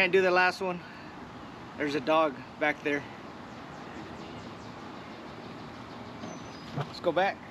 can't do the last one. There's a dog back there. Let's go back.